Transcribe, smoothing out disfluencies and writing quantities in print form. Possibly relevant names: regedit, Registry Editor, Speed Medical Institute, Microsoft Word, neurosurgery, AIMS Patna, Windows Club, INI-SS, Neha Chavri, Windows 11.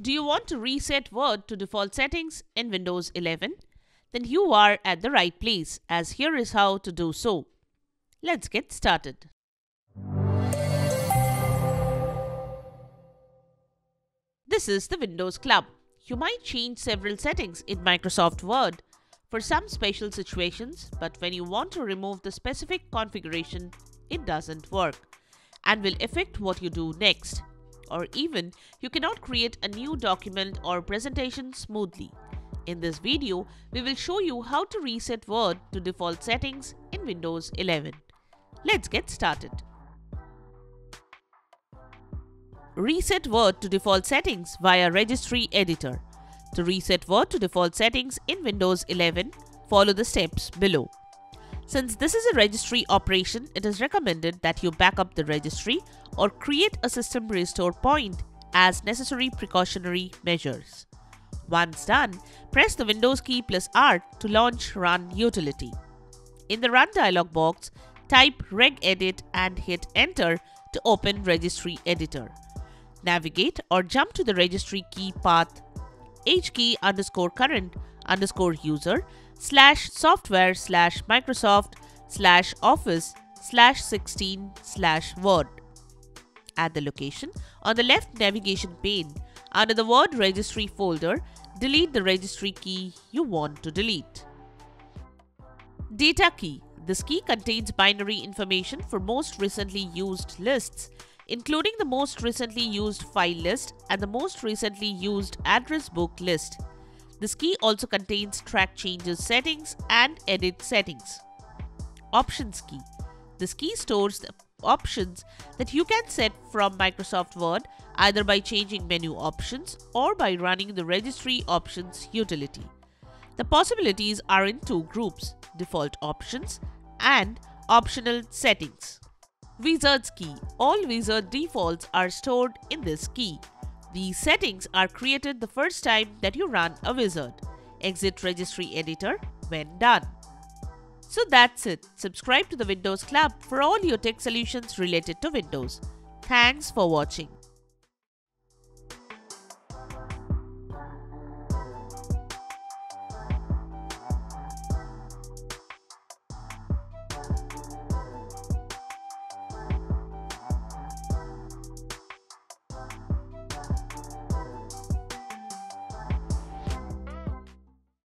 Do you want to reset Word to default settings in Windows 11? Then you are at the right place, as here is how to do so. Let's get started. This is the Windows Club. You might change several settings in Microsoft Word for some special situations, but when you want to remove the specific configuration, it doesn't work and will affect what you do next. Or even, you cannot create a new document or presentation smoothly. In this video, we will show you how to reset Word to default settings in Windows 11. Let's get started. Reset Word to default settings via Registry Editor. To reset Word to default settings in Windows 11, follow the steps below. Since this is a registry operation, it is recommended that you back up the registry or create a system restore point as necessary precautionary measures. Once done, press the Windows key plus R to launch Run Utility. In the Run dialog box, type regedit and hit Enter to open Registry Editor. Navigate or jump to the registry key path HKEY_CURRENT_USER/software/Microsoft/office/16/word. At the location on the left navigation pane, under the Word Registry folder, delete the registry key you want to delete. Data key. This key contains binary information for most recently used lists, including the most recently used file list and the most recently used address book list. This key also contains track changes settings and edit settings. Options key. This key stores the options that you can set from Microsoft Word, either by changing menu options or by running the Registry Options utility. The possibilities are in two groups: default options and optional settings. Wizards key. All wizard defaults are stored in this key. These settings are created the first time that you run a wizard. Exit Registry Editor when done. So that's it. Subscribe to the Windows Club for all your tech solutions related to Windows. Thanks for watching.